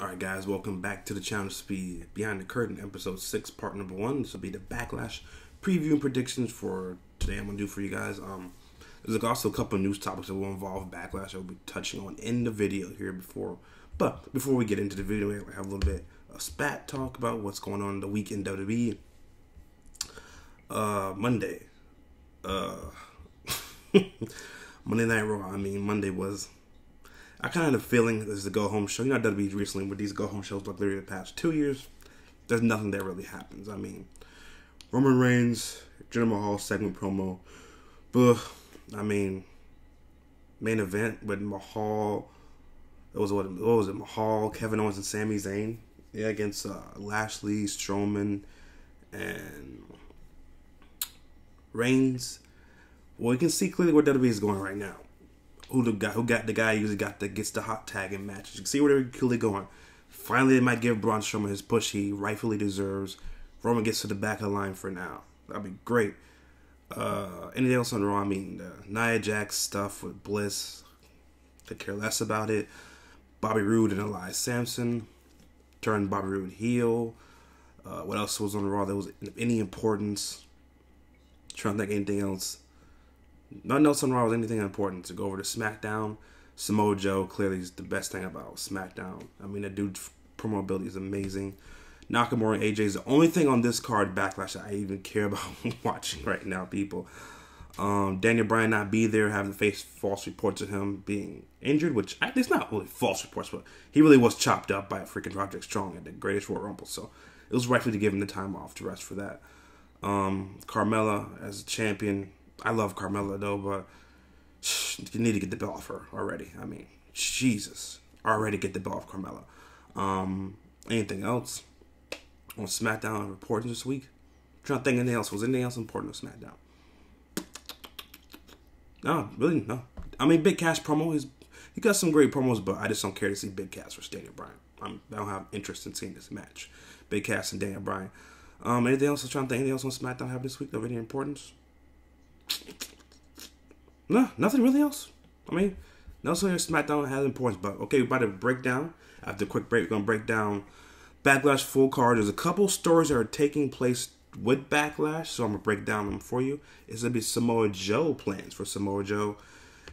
Alright guys, welcome back to the channel. Speed Behind the Curtain, episode 6, part number 1. This will be the Backlash preview and predictions for today. I'm going to do for you guys. There's also a couple of news topics that will involve Backlash I'll be touching on in the video here before. But before we get into the video, we have a little bit of spat talk about what's going on in the week in WWE. Monday Night Raw. I mean, Monday was... I kind of had a feeling this is a go-home show. You know, WWE recently with these go-home shows, like literally the past 2 years, there's nothing that really happens. I mean, Roman Reigns, Jendra Mahal segment promo. But I mean, main event with Mahal. It was what was it? Mahal, Kevin Owens, and Sami Zayn. Yeah, against Lashley, Strowman, and Reigns. Well, you can see clearly where WWE is going right now. Who usually gets the hot tag in matches. You can see where they're clearly going. Finally, they might give Braun Strowman his push he rightfully deserves. Roman gets to the back of the line for now. That'd be great. Anything else on Raw? I mean, Nia Jax stuff with Bliss. Could care less about it. Bobby Roode and Elias Samson turned Bobby Roode heel. What else was on Raw that was of any importance? I'm trying to think of anything else. Nothing else on Raw was anything important. To go over to SmackDown, Samoa Joe clearly is the best thing about SmackDown. I mean, that dude's promo ability is amazing. Nakamura and AJ is the only thing on this card, Backlash, that I even care about watching right now, people. Daniel Bryan not be there, having to face false reports of him being injured, which it's not really false reports, but he really was chopped up by a freaking Roderick Strong at the Greatest Royal Rumble, so it was rightfully to give him the time off to rest for that. Carmella as a champion. I love Carmella, though, but you need to get the belt off her already. I mean, Jesus. Already get the belt off Carmella. Anything else on SmackDown reporting this week? I'm trying to think of anything else. Was anything else important on SmackDown? No, really, no. I mean, Big Cass promo. He got some great promos, but I just don't care to see Big Cass versus Daniel Bryan. I don't have interest in seeing this match. Big Cass and Daniel Bryan. Anything else? I'm trying to think. Anything else on SmackDown happened this week of any importance? No, nothing really else. I mean, nothing else SmackDown has importance, but okay, we're about to break down. After a quick break, we're going to break down Backlash full card. There's a couple stories that are taking place with Backlash, so I'm going to break down them for you. It's going to be Samoa Joe plans for Samoa Joe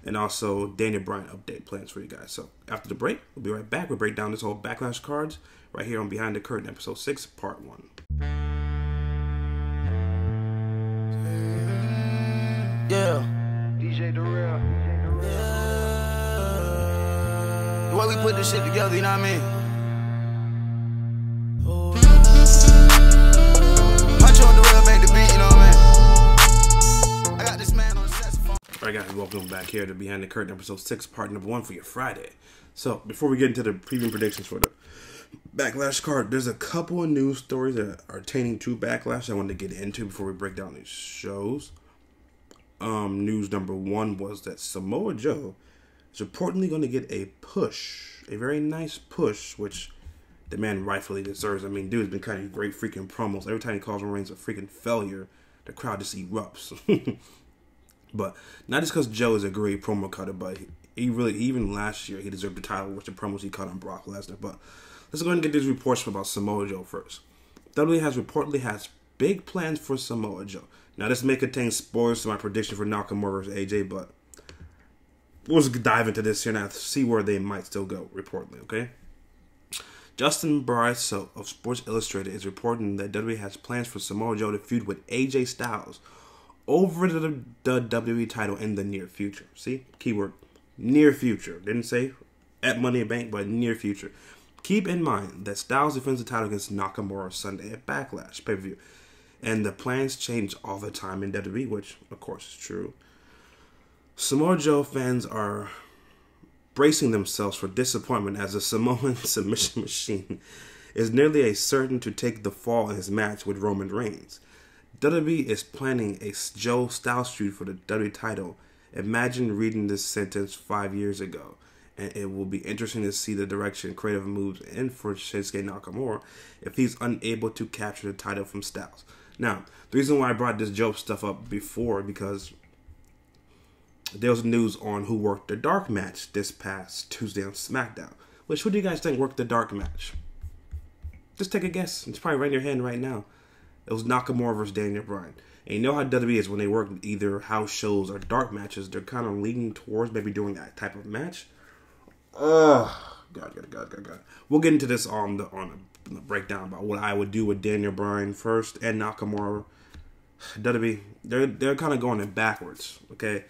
and also Daniel Bryan update plans for you guys. So after the break, we'll be right back. We'll break down this whole Backlash cards right here on Behind the Curtain, episode 6, part 1. Yeah. DJ Durrell. Yeah. The way we put this shit together, you know what I mean? Huncho and Durrell made the beat, you know what I mean? I got this man on the saxophone. Alright guys, welcome back here to Behind the Curtain, episode 6, part number 1 for your Friday. So, before we get into the preview predictions for the Backlash card, there's a couple of news stories that are pertaining to Backlash I wanted to get into before we break down these shows. News number 1 was that Samoa Joe is reportedly going to get a push, a very nice push, which the man rightfully deserves. I mean, dude's been cutting great freaking promos. Every time he calls Roman Reigns a freaking failure, the crowd just erupts. But not just because Joe is a great promo cutter, but he really, even last year, he deserved the title with the promos he cut on Brock Lesnar. But let's go ahead and get these reports about Samoa Joe first. WWE reportedly has big plans for Samoa Joe. Now, this may contain spoilers to my prediction for Nakamura versus AJ, but we'll just dive into this here now to see where they might still go, reportedly, okay? Justin Bryso of Sports Illustrated is reporting that WWE has plans for Samoa Joe to feud with AJ Styles over the WWE title in the near future. See? Keyword, near future. Didn't say at Money in the Bank, but near future. Keep in mind that Styles defends the title against Nakamura Sunday at Backlash pay-per-view. And the plans change all the time in WWE, which, of course, is true. Samoa Joe fans are bracing themselves for disappointment as the Samoan submission machine is nearly a certain to take the fall in his match with Roman Reigns. WWE is planning a Joe Styles feud for the WWE title. Imagine reading this sentence 5 years ago. And it will be interesting to see the direction creative moves in for Shinsuke Nakamura if he's unable to capture the title from Styles. Now, the reason why I brought this Joe stuff up before, because there was news on who worked the dark match this past Tuesday on SmackDown. Which, who do you guys think worked the dark match? Just take a guess. It's probably right in your hand right now. It was Nakamura versus Daniel Bryan. And you know how WWE is when they work either house shows or dark matches. They're kind of leaning towards maybe doing that type of match. God. We'll get into this on the breakdown about what I would do with Daniel Bryan first and Nakamura. WWE, they're kind of going in backwards, okay?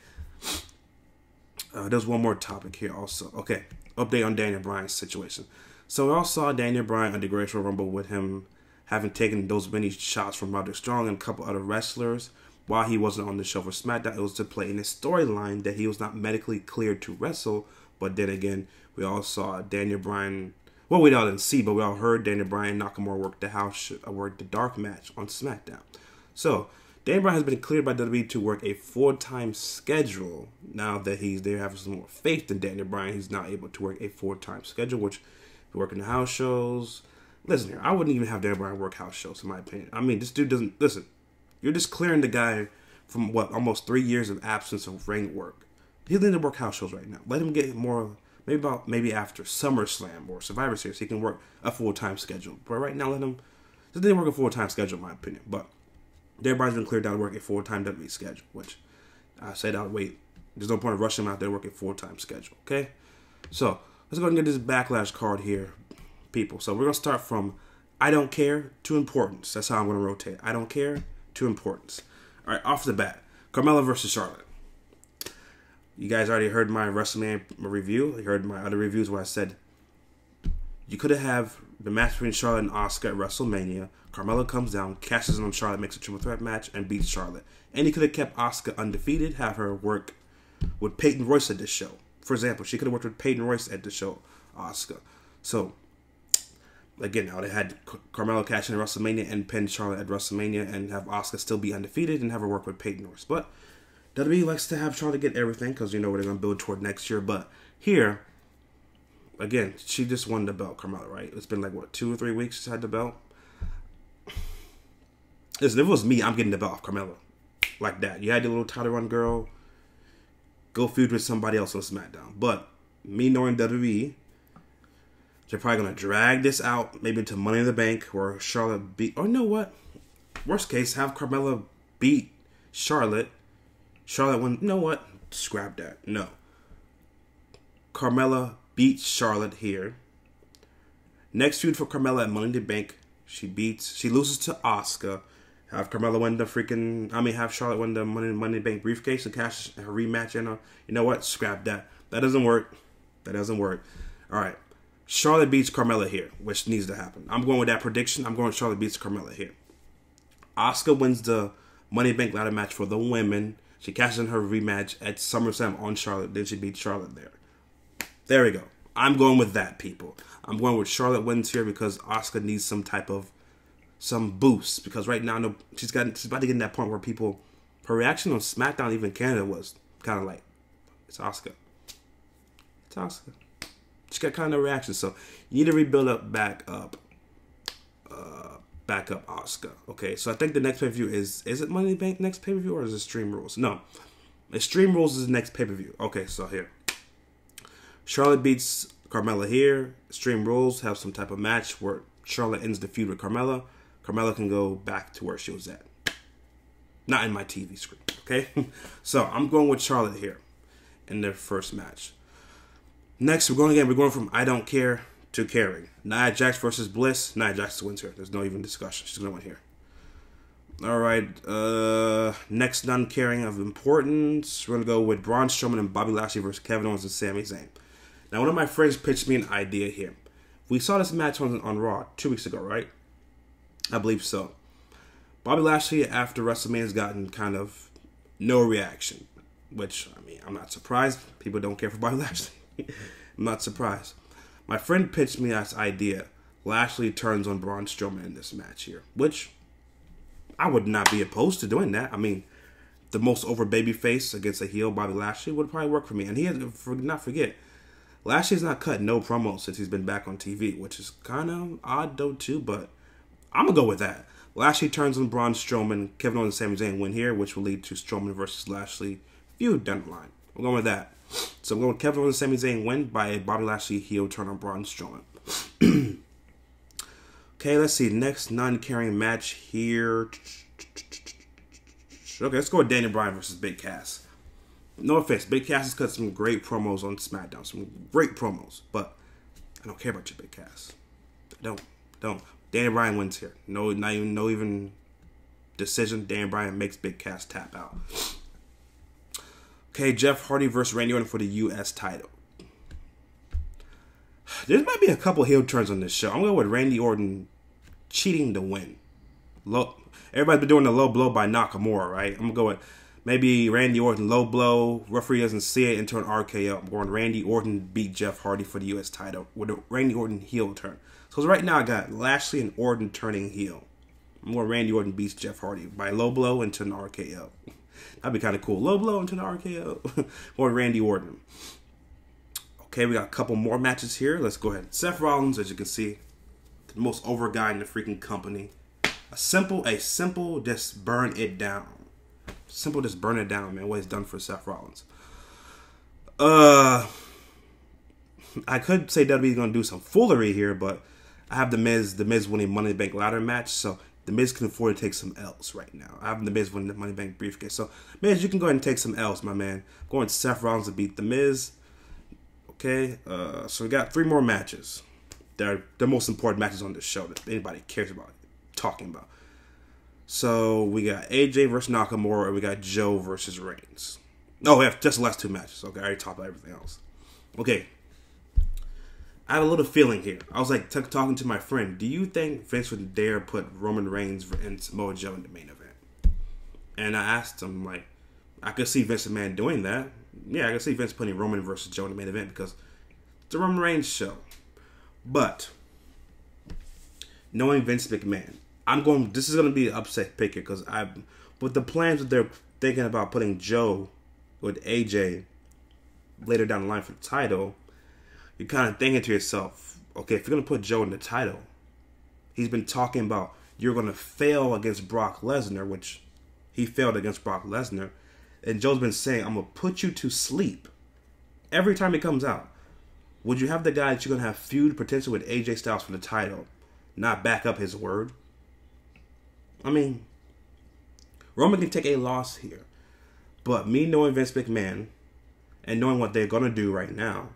There's one more topic here also. Okay, update on Daniel Bryan's situation. So we all saw Daniel Bryan at the Great Royal Rumble with him having taken those many shots from Roderick Strong and a couple other wrestlers while he wasn't on the show for SmackDown. It was to play in his storyline that he was not medically cleared to wrestle. But then again, we all saw Daniel Bryan. Well, we all didn't see, but we all heard Daniel Bryan and Nakamura work the dark match on SmackDown. So Daniel Bryan has been cleared by WWE to work a full-time schedule. Now that they have some more faith in Daniel Bryan, he's now able to work a full-time schedule, which working the house shows. Listen here, I wouldn't even have Daniel Bryan work house shows, in my opinion. I mean, this dude doesn't listen. You're just clearing the guy from what almost 3 years of absence of ring work. He doesn't need to work house shows right now. Let him get more. Maybe after SummerSlam or Survivor Series, he can work a full-time schedule. But right now, let him. He doesn't work a full-time schedule, in my opinion. But Daniel Bryan's been cleared out to work a full-time WWE schedule, which I said I'll wait. There's no point in rushing him out there to work a full-time schedule, okay? So let's go ahead and get this Backlash card here, people. So we're going to start from I don't care to importance. That's how I'm going to rotate. I don't care to importance. All right, off the bat, Carmella versus Charlotte. You guys already heard my WrestleMania review. You heard my other reviews where I said you could have the match between Charlotte and Asuka at WrestleMania. Carmella comes down, cashes in on Charlotte, makes a triple threat match, and beats Charlotte. And he could have kept Asuka undefeated, have her work with Peyton Royce at this show. For example, she could have worked with Peyton Royce at the show, Asuka. So, again, I would have had Carmella cash in at WrestleMania and pin Charlotte at WrestleMania and have Asuka still be undefeated and have her work with Peyton Royce. But WWE likes to have Charlotte get everything because you know what they're going to build toward next year. But here, again, she just won the belt, Carmella, right? It's been like, what, 2 or 3 weeks she's had the belt? Listen, if it was me, I'm getting the belt off Carmella. Like that. You had your little title run, girl. Go feud with somebody else on SmackDown. But me knowing WWE, they're probably going to drag this out maybe to Money in the Bank where Charlotte beat. Or you know what? Worst case, have Carmella beat Charlotte. Charlotte won. You know what? Scrap that. No. Carmella beats Charlotte here. Next feud for Carmella at Money in the Bank. She loses to Asuka. Have Carmella win the have Charlotte win the Money in the Bank briefcase and cash her rematch in. You know what? Scrap that. That doesn't work. All right. Charlotte beats Carmella here, which needs to happen. I'm going with that prediction. I'm going Charlotte beats Carmella here. Asuka wins the Money in the Bank ladder match for the women. She cashes in her rematch at SummerSlam on Charlotte. Then she beats Charlotte there. There we go. I'm going with that, people. I'm going with Charlotte wins here because Asuka needs some boost because right now she's about to get in that point where her reaction on SmackDown, even Canada, was kind of like, it's Asuka. It's Asuka. She got kind of no reaction, so you need to rebuild up, back up Asuka. Okay, so I think the next pay-per-view is it Money in the Bank next pay-per-view or is it Extreme Rules? No, Extreme Rules is the next pay-per-view. Okay, so here, Charlotte beats Carmella here. Extreme Rules have some type of match where Charlotte ends the feud with Carmella. Carmella can go back to where she was at. Not in my TV screen, okay? So I'm going with Charlotte here in their first match. Next, we're going from I don't care to caring. Nia Jax versus Bliss. Nia Jax wins here. There's no even discussion. She's going to win here. All right. Next, non-caring of importance. We're going to go with Braun Strowman and Bobby Lashley versus Kevin Owens and Sami Zayn. Now, one of my friends pitched me an idea here. We saw this match on Raw 2 weeks ago, right? I believe so. Bobby Lashley, after WrestleMania, has gotten kind of no reaction. Which, I mean, I'm not surprised. People don't care for Bobby Lashley. I'm not surprised. My friend pitched me this idea. Lashley turns on Braun Strowman in this match here. Which, I would not be opposed to doing that. I mean, the most over babyface against a heel, Bobby Lashley, would probably work for me. And he has, not forget, Lashley's not cut no promo since he's been back on TV. Which is kind of odd, though, too, but I'm going to go with that. Lashley turns on Braun Strowman. Kevin Owens and Sami Zayn win here, which will lead to Strowman versus Lashley feud down the line. I'm going with that. So I'm going with Kevin Owens and Sami Zayn win by Bobby Lashley heel turn on Braun Strowman. Okay, let's see. Next non-carrying match here. Okay, let's go with Daniel Bryan versus Big Cass. No offense, Big Cass has cut some great promos on SmackDown. Some great promos, but I don't care about you, Big Cass. I don't. Daniel Bryan wins here. No, not even, no even decision. Daniel Bryan makes Big Cass tap out. Okay, Jeff Hardy versus Randy Orton for the U.S. title. There might be a couple heel turns on this show. I'm going to go with Randy Orton cheating to win. Low, everybody's been doing the low blow by Nakamura, right? I'm going to go with maybe Randy Orton low blow. Referee doesn't see it into an RKO. I'm going Randy Orton beat Jeff Hardy for the U.S. title with a Randy Orton heel turn. So right now I got Lashley and Orton turning heel. I'm going Randy Orton beats Jeff Hardy by low blow into an RKO. That'd be kind of cool. Low blow into an RKO. Or Randy Orton. Okay, we got a couple more matches here. Let's go ahead. Seth Rollins, as you can see, the most over guy in the freaking company. A simple, just burn it down. Simple, just burn it down, man. What he's done for Seth Rollins. I could say WWE's gonna do some foolery here, but I have the Miz winning Money in the Bank ladder match, so the Miz can afford to take some L's right now. I have the Miz winning the Money in the Bank briefcase, so Miz, you can go ahead and take some L's, my man. I'm going to Seth Rollins to beat the Miz. Okay, so we got three more matches. They're the most important matches on this show that anybody cares about talking about. So we got AJ versus Nakamura, and we got Joe versus Reigns. Oh, we have just the last two matches. Okay, I already talked about everything else. Okay, I have a little feeling here. I was like talking to my friend. Do you think Vince would dare put Roman Reigns and Samoa Joe in the main event? And I asked him, like, I could see Vince McMahon doing that. Yeah, I can see Vince putting Roman versus Joe in the main event because it's a Roman Reigns show. But knowing Vince McMahon, I'm going. This is going to be an upset pick here because with the plans that they're thinking about putting Joe with AJ later down the line for the title, you're kind of thinking to yourself, okay, if you're going to put Joe in the title, he's been talking about you're going to fail against Brock Lesnar, which he failed against Brock Lesnar. And Joe's been saying, I'm going to put you to sleep every time he comes out. Would you have the guy that you're going to have feud potential with AJ Styles for the title not back up his word? I mean, Roman can take a loss here. But me knowing Vince McMahon and knowing what they're going to do right now,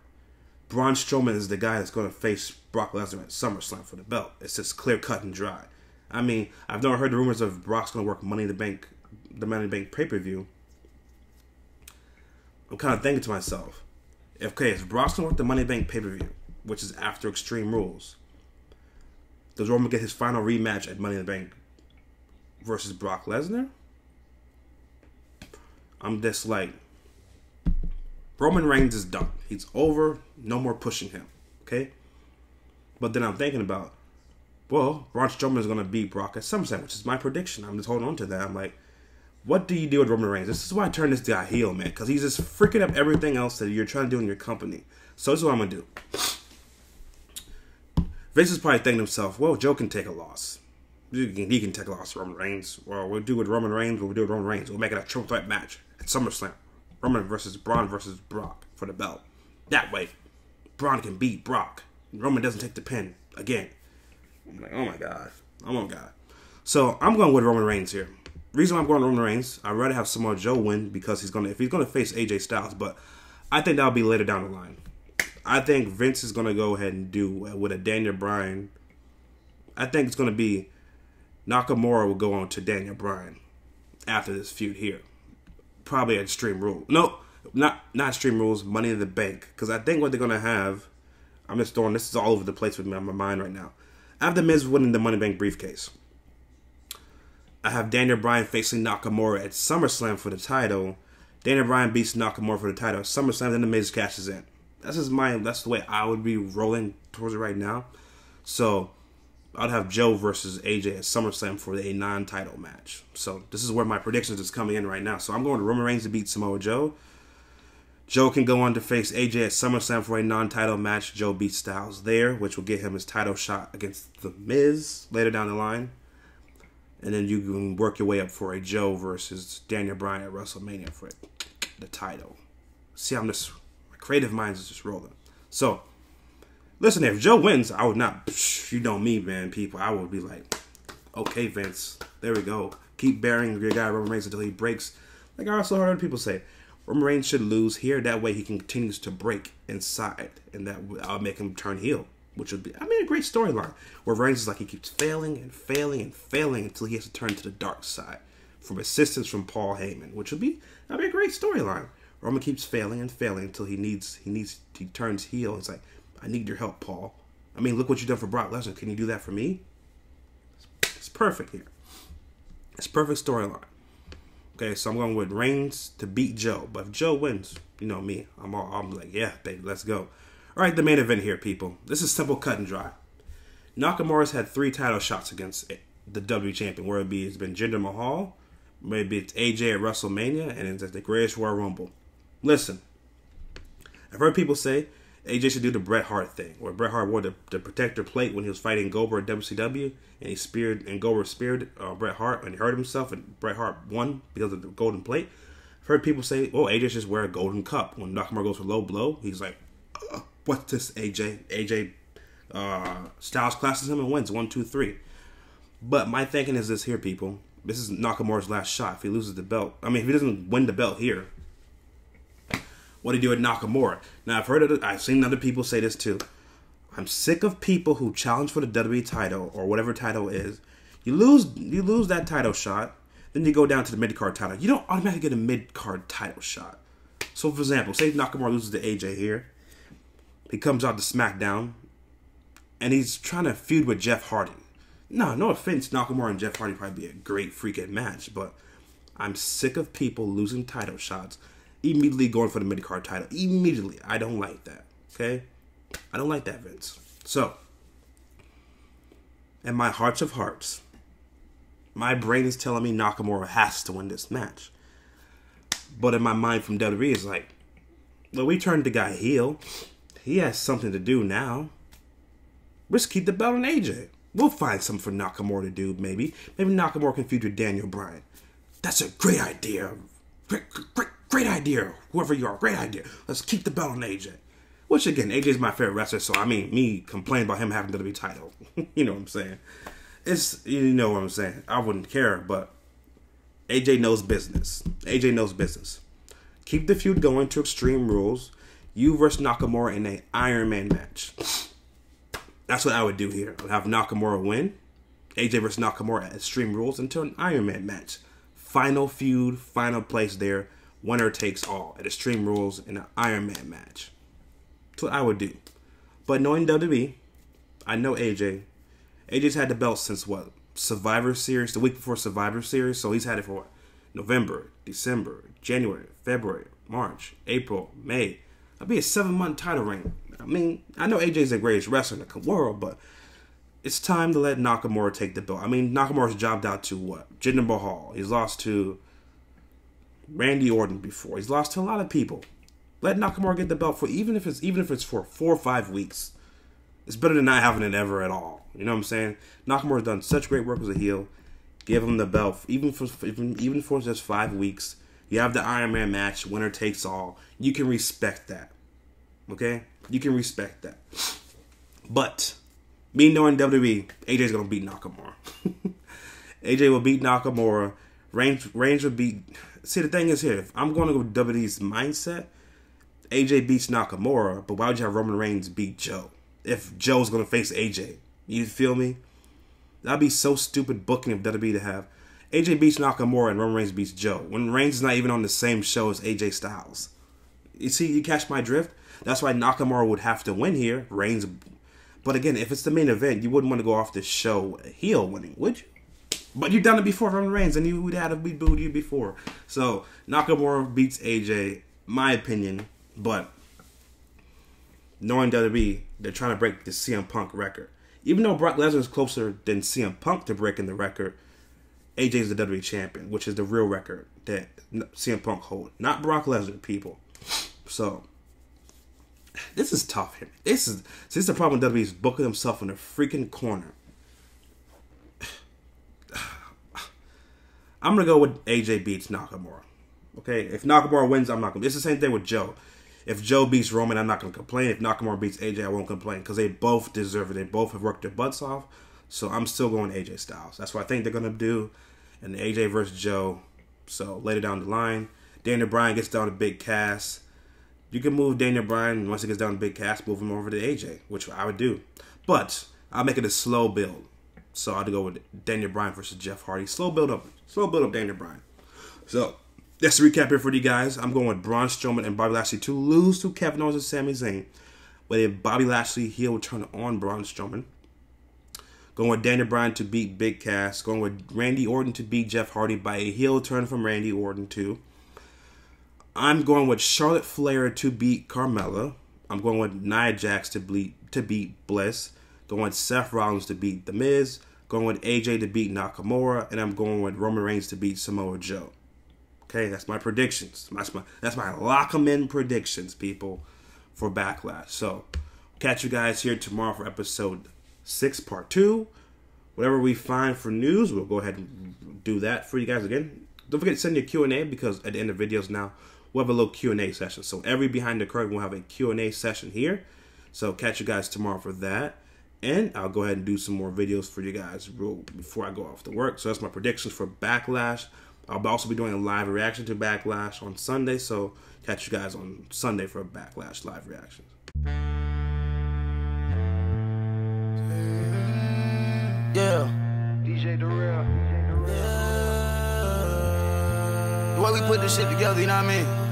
Braun Strowman is the guy that's going to face Brock Lesnar at SummerSlam for the belt. It's just clear cut and dry. I mean, I've never heard the rumors of Brock's going to work Money in the Bank, the Money in the Bank pay-per-view. I'm kind of thinking to myself, okay, if Brock's going to work the Money in the Bank pay-per-view, which is after Extreme Rules, does Roman get his final rematch at Money in the Bank versus Brock Lesnar? I'm just like, Roman Reigns is done. He's over. No more pushing him, okay? But then I'm thinking about, well, Braun Strowman is going to beat Brock at SummerSlam, which is my prediction. I'm just holding on to that. I'm like, what do you do with Roman Reigns? This is why I turn this guy heel, man. Because he's just freaking up everything else that you're trying to do in your company. So this is what I'm going to do. Vince is probably thinking to himself, well, Joe can take a loss. He can take a loss to Roman Reigns. Well, we'll do with Roman Reigns. We'll do with Roman Reigns. We'll make it a triple threat match at SummerSlam. Roman versus Braun versus Brock for the belt. That way, Braun can beat Brock. Roman doesn't take the pin again. I'm like, oh, my God. Oh, my God. So I'm going with Roman Reigns here. Reason why I'm going Roman Reigns, I'd rather have Samoa Joe win because if he's gonna face AJ Styles, but I think that'll be later down the line. I think Vince is gonna go ahead and do with a Daniel Bryan. I think it's gonna be Nakamura will go on to Daniel Bryan after this feud here, probably at Extreme Rules. No, not Extreme Rules. Money in the Bank, because I think what they're gonna have. I'm just throwing this is all over the place with my mind right now. After Miz winning the Money in the Bank briefcase. I have Daniel Bryan facing Nakamura at SummerSlam for the title. Daniel Bryan beats Nakamura for the title. SummerSlam, then the Miz cashes in. That's the way I would be rolling towards it right now. So I'd have Joe versus AJ at SummerSlam for a non-title match. So this is where my predictions is coming in right now. So I'm going to Roman Reigns to beat Samoa Joe. Joe can go on to face AJ at SummerSlam for a non-title match. Joe beats Styles there, which will get him his title shot against the Miz later down the line. And then you can work your way up for a Joe versus Daniel Bryan at WrestleMania for the title. See, I'm just, my creative mind is just rolling. So, listen, if Joe wins, I would not, you know me, man, people. I would be like, okay, Vince, there we go. Keep burying your guy Roman Reigns until he breaks. Like I also heard people say, Roman Reigns should lose here. That way he continues to break inside. And that will make him turn heel, which would be, I mean, a great storyline. Where Reigns is like, he keeps failing and failing and failing until he has to turn to the dark side. From assistance from Paul Heyman, which would be, that'd be a great storyline. Roman keeps failing and failing until he turns heel. It's like, I need your help, Paul. I mean, look what you've done for Brock Lesnar. Can you do that for me? It's perfect here. It's perfect storyline. Okay, so I'm going with Reigns to beat Joe. But if Joe wins, you know me. I'm like, yeah, baby, let's go. All right, the main event here, people. This is simple, cut and dry. Nakamura's had 3 title shots against the WWE champion, where it's been Jendra Mahal, maybe it's AJ at WrestleMania, and it's at the Greatest Royal Rumble. Listen, I've heard people say AJ should do the Bret Hart thing, where Bret Hart wore the protector plate when he was fighting Goldberg at WCW, and Goldberg speared Bret Hart, and he hurt himself, and Bret Hart won because of the golden plate. I've heard people say, oh, AJ should just wear a golden cup. When Nakamura goes for low blow, he's like, what's this, AJ? AJ Styles classes him and wins, 1, 2, 3. But my thinking is this here, people. This is Nakamura's last shot. If he loses the belt, I mean, if he doesn't win the belt here, what do you do with Nakamura? Now, I've heard it. I've seen other people say this too. I'm sick of people who challenge for the WWE title or whatever title is. You lose that title shot, then you go down to the mid-card title. You don't automatically get a mid-card title shot. So, for example, say Nakamura loses to AJ here. He comes out to SmackDown, and he's trying to feud with Jeff Hardy. No, no offense, Nakamura and Jeff Hardy probably be a great freaking match, but I'm sick of people losing title shots, immediately going for the mid-card title. Immediately. I don't like that, okay? I don't like that, Vince. So, in my heart of hearts, my brain is telling me Nakamura has to win this match. But in my mind from WWE, it's like, well, we turned the guy heel. He has something to do now. Let's keep the belt on AJ. We'll find something for Nakamura to do, maybe. Maybe Nakamura can feud with Daniel Bryan. That's a great idea. Great idea. Whoever you are, great idea. Let's keep the belt on AJ. Which, again, AJ's my favorite wrestler, so, I mean, me complaining about him having the WWE title. You know what I'm saying? You know what I'm saying. I wouldn't care, but AJ knows business. AJ knows business. Keep the feud going to Extreme Rules. You versus Nakamura in an Iron Man match. That's what I would do here. I would have Nakamura win. AJ versus Nakamura at Extreme Rules until an Iron Man match. Final feud, final place there. Winner takes all at Extreme Rules in an Iron Man match. That's what I would do. But knowing WWE, I know AJ. AJ's had the belt since what? Survivor Series? The week before Survivor Series? So he's had it for what? November, December, January, February, March, April, May. That'd be a 7-month title reign. I mean, I know AJ's the greatest wrestler in the world, but it's time to let Nakamura take the belt. I mean, Nakamura's jobbed out to what? Jinder Mahal. He's lost to Randy Orton before. He's lost to a lot of people. Let Nakamura get the belt for even if it's for 4 or 5 weeks. It's better than not having it ever at all. You know what I'm saying? Nakamura's done such great work as a heel. Give him the belt even for just 5 weeks. You have the Iron Man match. Winner takes all. You can respect that. Okay? You can respect that. But, me knowing WWE, AJ's going to beat Nakamura. AJ will beat Nakamura. Reigns will beat... See, the thing is here, if I'm going to go with WWE's mindset, AJ beats Nakamura, but why would you have Roman Reigns beat Joe? If Joe's going to face AJ. You feel me? That'd be so stupid booking of WWE to have AJ beats Nakamura and Roman Reigns beats Joe. When Reigns is not even on the same show as AJ Styles. You see, you catch my drift? That's why Nakamura would have to win here. Reigns. But again, if it's the main event, you wouldn't want to go off this show heel winning, would you? But you've done it before from Reigns, and you would have booed you before. So, Nakamura beats AJ, my opinion. But, knowing WWE, they're trying to break the CM Punk record. Even though Brock Lesnar is closer than CM Punk to breaking the record, AJ's the WWE champion, which is the real record that CM Punk holds. Not Brock Lesnar, people. So... this is tough here. This is the problem with WWE's booking himself in a freaking corner. I'm going to go with AJ beats Nakamura. Okay, if Nakamura wins, I'm not going to. It's the same thing with Joe. If Joe beats Roman, I'm not going to complain. If Nakamura beats AJ, I won't complain because they both deserve it. They both have worked their butts off. So I'm still going AJ Styles. That's what I think they're going to do. And AJ versus Joe. So later down the line, Daniel Bryan gets down to Big Cass. You can move Daniel Bryan once he gets down to Big Cass, move him over to AJ, which I would do. But I'll make it a slow build. So I'd go with Daniel Bryan versus Jeff Hardy. Slow build up Daniel Bryan. So that's the recap here for you guys. I'm going with Braun Strowman and Bobby Lashley to lose to Kevin Owens and Sami Zayn. But if Bobby Lashley heel will turn on Braun Strowman. Going with Daniel Bryan to beat Big Cass. Going with Randy Orton to beat Jeff Hardy by a heel turn from Randy Orton too. I'm going with Charlotte Flair to beat Carmella. I'm going with Nia Jax to beat Bliss. Going with Seth Rollins to beat The Miz. Going with AJ to beat Nakamura. And I'm going with Roman Reigns to beat Samoa Joe. Okay, that's my predictions. That's my lock 'em in predictions, people, for Backlash. So, catch you guys here tomorrow for episode 6, part 2. Whatever we find for news, we'll go ahead and do that for you guys again. Don't forget to send your Q&A because at the end of videos now, we'll have a little Q&A session. So every Behind the Curtain, we'll have a Q&A session here. So catch you guys tomorrow for that. And I'll go ahead and do some more videos for you guys before I go off to work. So that's my predictions for Backlash. I'll also be doing a live reaction to Backlash on Sunday. So catch you guys on Sunday for a Backlash live reaction. Yeah. DJ DeReal. The way we put this shit together, you know what I mean?